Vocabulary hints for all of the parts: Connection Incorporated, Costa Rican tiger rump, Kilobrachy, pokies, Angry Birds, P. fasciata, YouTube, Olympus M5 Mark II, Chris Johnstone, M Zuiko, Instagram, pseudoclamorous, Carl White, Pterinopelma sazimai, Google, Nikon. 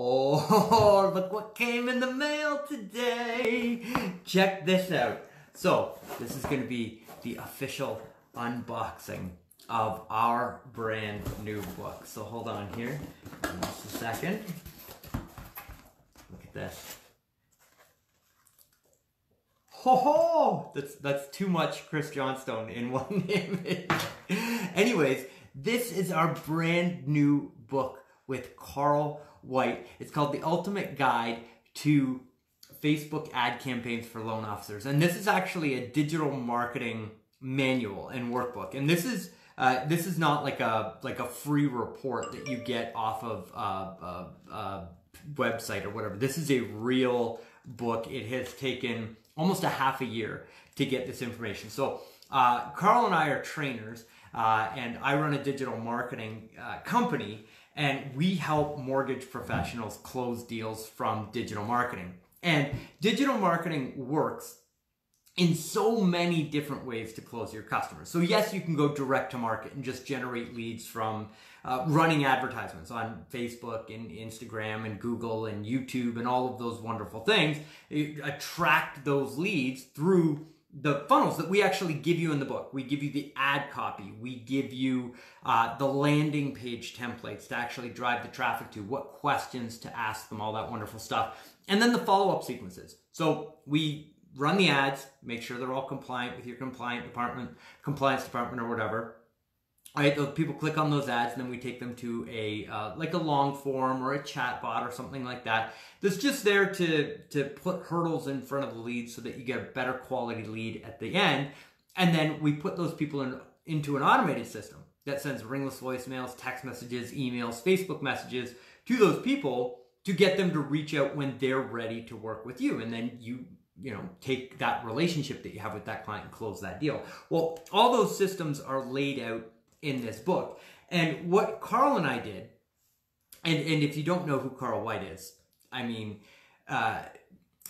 Oh, but what came in the mail today? Check this out. So this is going to be the official unboxing of our brand new book. So hold on here just a second. Look at this. Ho ho! That's too much Chris Johnstone in one image. Anyways, this is our brand new book with Carl White. It's called The Ultimate Guide to Facebook Ad Campaigns for Loan Officers. And this is actually a digital marketing manual and workbook. And this is not like a free report that you get off of a website or whatever. This is a real book. It has taken almost a half a year to get this information. So Carl and I are trainers, and I run a digital marketing company, and we help mortgage professionals close deals from digital marketing. And digital marketing works in so many different ways to close your customers. So yes, you can go direct to market and just generate leads from running advertisements on Facebook and Instagram and Google and YouTube and all of those wonderful things. You attract those leads through the funnels that we actually give you in the book. We give you the ad copy. We give you the landing page templates to actually drive the traffic to, what questions to ask them, all that wonderful stuff. And then the follow-up sequences. So we run the ads, make sure they're all compliant with your compliance department or whatever. All right, those people click on those ads, and then we take them to a like a long form or a chat bot or something like that. That's just there to put hurdles in front of the lead so that you get a better quality lead at the end. And then we put those people into an automated system that sends ringless voicemails, text messages, emails, Facebook messages to those people to get them to reach out when they're ready to work with you. And then you know, take that relationship that you have with that client and close that deal. Well, all those systems are laid out in this book. And what Carl and I did, and if you don't know who Carl White is, I mean,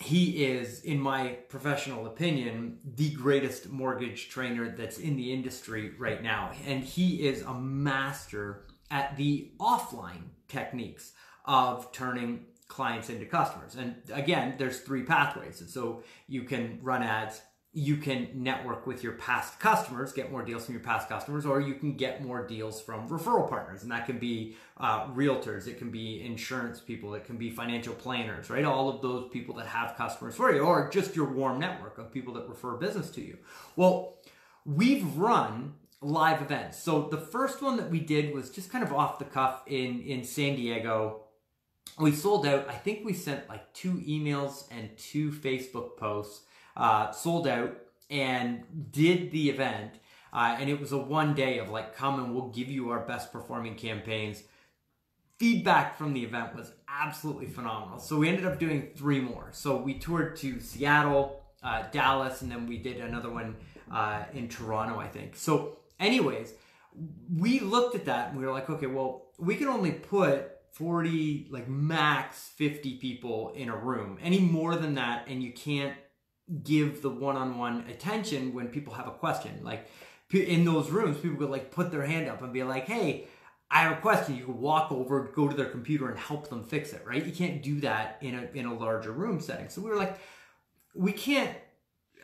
he is, in my professional opinion, the greatest mortgage trainer that's in the industry right now. And he is a master at the offline techniques of turning clients into customers. And again, there's three pathways. And so you can run ads, you can network with your past customers, get more deals from your past customers, or you can get more deals from referral partners. And that can be realtors, it can be insurance people, it can be financial planners, right? All of those people that have customers for you, or just your warm network of people that refer business to you. Well, we've run live events. So the first one that we did was just kind of off the cuff in San Diego. We sold out. I think we sent like 2 emails and 2 Facebook posts, sold out, and did the event. And it was a one day of like, come and we'll give you our best performing campaigns. Feedback from the event was absolutely phenomenal. So we ended up doing 3 more. So we toured to Seattle, Dallas, and then we did another one in Toronto, I think. So anyways, we looked at that and we were like, okay, well, we can only put 40, like max 50 people in a room. Any more than that, and you can't give the one-on-one attention when people have a question. Like in those rooms, people would like put their hand up and be like, hey, I have a question. You can walk over, go to their computer and help them fix it, right? You can't do that in a larger room setting. So we were like, we can't,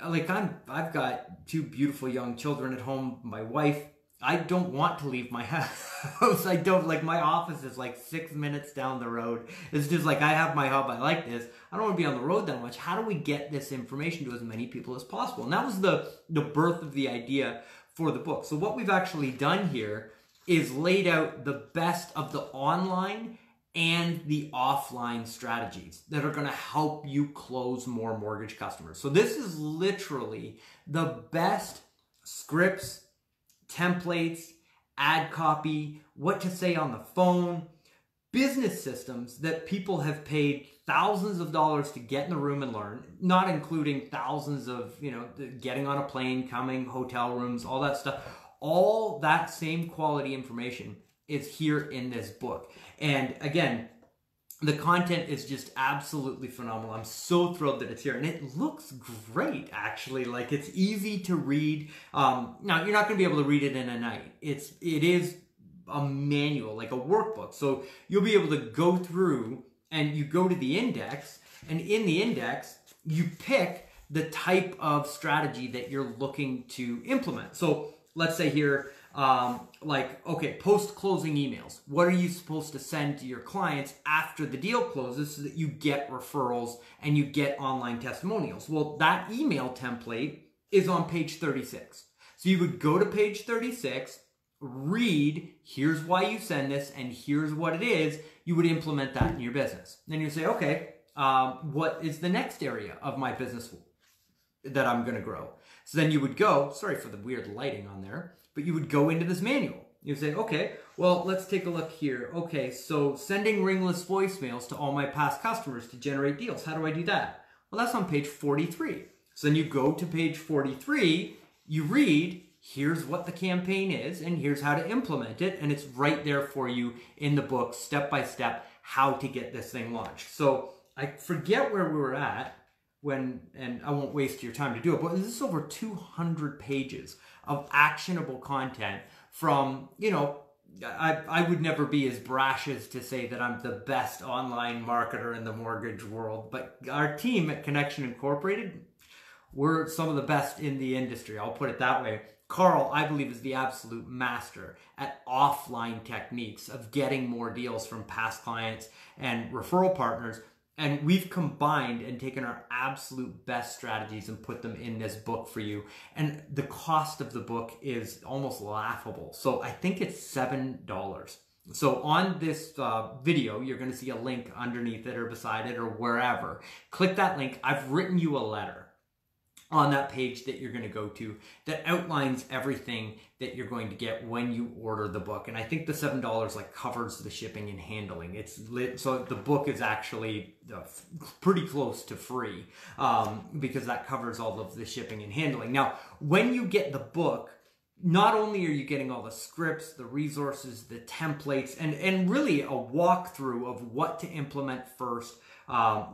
like I've got 2 beautiful young children at home, my wife, I don't want to leave my house. I don't, like, my office is like 6 minutes down the road. It's just like, I have my hub. I like this. I don't want to be on the road that much. How do we get this information to as many people as possible? And that was the birth of the idea for the book. So what we've actually done here is laid out the best of the online and the offline strategies that are going to help you close more mortgage customers. So this is literally the best scripts, templates, ad copy, what to say on the phone, business systems that people have paid thousands of dollars to get in the room and learn, not including thousands of, you know, getting on a plane, coming, hotel rooms, all that stuff. All that same quality information is here in this book. And again, the content is just absolutely phenomenal. I'm so thrilled that it's here. And it looks great, actually. Like, it's easy to read. Now, you're not going to be able to read it in a night. It is a manual, like a workbook. So you'll be able to go through and you go to the index, and in the index, you pick the type of strategy that you're looking to implement. So let's say here, like, okay, post-closing emails. What are you supposed to send to your clients after the deal closes so that you get referrals and you get online testimonials? Well, that email template is on page 36. So you would go to page 36, read, here's why you send this, and here's what it is. You would implement that in your business. Then you say, okay, what is the next area of my business that I'm going to grow? So then you would go, sorry for the weird lighting on there, but you would go into this manual. You say, okay, well, let's take a look here. Okay, so sending ringless voicemails to all my past customers to generate deals. How do I do that? Well, that's on page 43. So then you go to page 43, you read, here's what the campaign is, and here's how to implement it, and it's right there for you in the book, step-by-step, how to get this thing launched. So I forget where we were at when, and I won't waste your time to do it, but this is over 200 pages of actionable content from, you know, I would never be as brash as to say that I'm the best online marketer in the mortgage world, but our team at Connection Incorporated, we're some of the best in the industry. I'll put it that way. Carl, I believe, is the absolute master at offline techniques of getting more deals from past clients and referral partners. And we've combined and taken our absolute best strategies and put them in this book for you. And the cost of the book is almost laughable. So I think it's $7. So on this video, you're going to see a link underneath it or beside it or wherever. Click that link. I've written you a letter on that page that you're going to go to that outlines everything that you're going to get when you order the book. And I think the $7 like covers the shipping and handling. It's lit. So the book is actually pretty close to free because that covers all of the shipping and handling. Now, when you get the book, not only are you getting all the scripts, the resources, the templates, and really a walkthrough of what to implement first,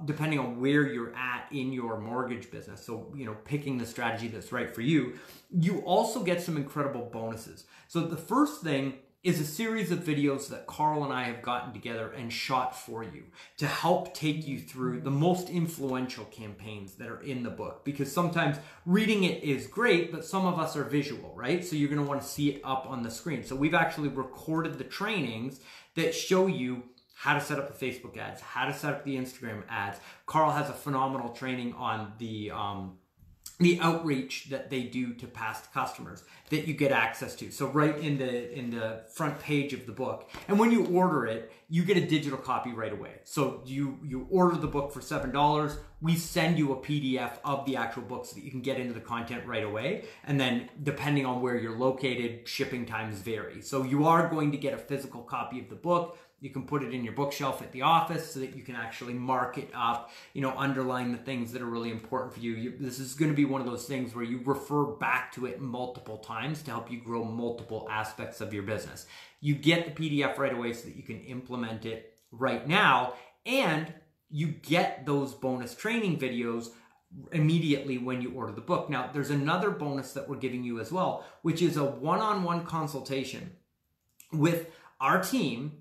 depending on where you're at in your mortgage business. So, you know, picking the strategy that's right for you. You also get some incredible bonuses. So the first thing is a series of videos that Carl and I have gotten together and shot for you to help take you through the most influential campaigns that are in the book. Because sometimes reading it is great, but some of us are visual, right? So you're going to want to see it up on the screen. So we've actually recorded the trainings that show you how to set up the Facebook ads, how to set up the Instagram ads. Carl has a phenomenal training on the outreach that they do to past customers that you get access to. So right in the front page of the book. And when you order it, you get a digital copy right away. So you order the book for $7. We send you a PDF of the actual book so that you can get into the content right away. And then depending on where you're located, shipping times vary. So you are going to get a physical copy of the book. You can put it in your bookshelf at the office so that you can actually mark it up, you know, underline the things that are really important for you. This is going to be one of those things where you refer back to it multiple times to help you grow multiple aspects of your business. You get the PDF right away so that you can implement it right now, and you get those bonus training videos immediately when you order the book. Now, there's another bonus that we're giving you as well, which is a one-on-one consultation with our team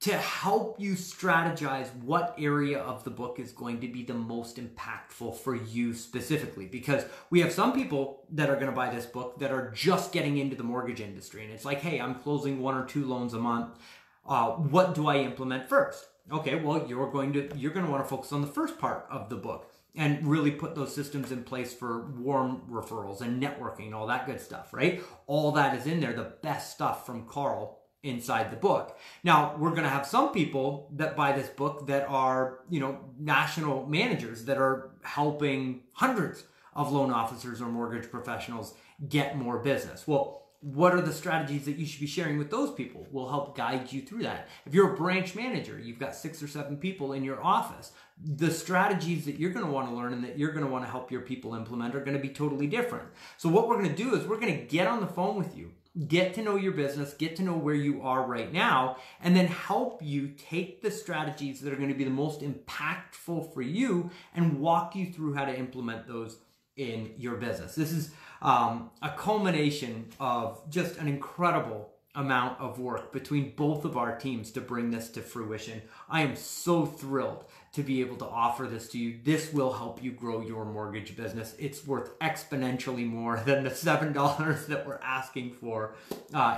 to help you strategize what area of the book is going to be the most impactful for you specifically. Because we have some people that are going to buy this book that are just getting into the mortgage industry. And it's like, hey, I'm closing 1 or 2 loans a month. What do I implement first? Okay, well, you're going to want to focus on the first part of the book and really put those systems in place for warm referrals and networking and all that good stuff, right? All that is in there, the best stuff from Carl inside the book. Now, we're going to have some people that buy this book that are, you know, national managers that are helping hundreds of loan officers or mortgage professionals get more business. Well, what are the strategies that you should be sharing with those people? We'll help guide you through that. If you're a branch manager, you've got 6 or 7 people in your office, the strategies that you're going to want to learn and that you're going to want to help your people implement are going to be totally different. So what we're going to do is we're going to get on the phone with you, get to know your business, get to know where you are right now, and then help you take the strategies that are going to be the most impactful for you and walk you through how to implement those in your business. This is a culmination of just an incredible amount of work between both of our teams to bring this to fruition. I am so thrilled to be able to offer this to you. This will help you grow your mortgage business. It's worth exponentially more than the $7 that we're asking for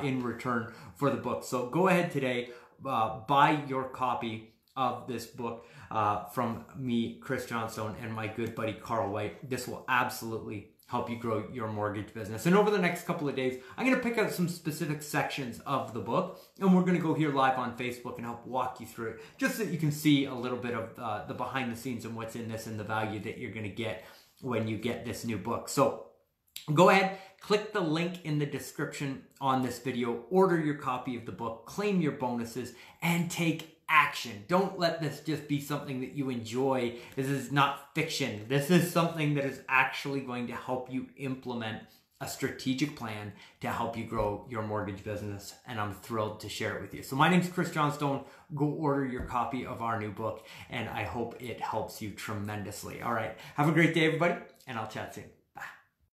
in return for the book. So go ahead today, buy your copy of this book from me, Chris Johnstone, and my good buddy, Carl White. This will absolutely help you grow your mortgage business. And over the next couple of days, I'm gonna pick out some specific sections of the book, and we're gonna go here live on Facebook and help walk you through it, just so that you can see a little bit of the behind the scenes and what's in this and the value that you're gonna get when you get this new book. So go ahead, click the link in the description on this video, order your copy of the book, claim your bonuses, and take action. Don't let this just be something that you enjoy. This is not fiction. This is something that is actually going to help you implement a strategic plan to help you grow your mortgage business. And I'm thrilled to share it with you. So my name's Chris Johnstone. Go order your copy of our new book, and I hope it helps you tremendously. All right. Have a great day, everybody, and I'll chat soon.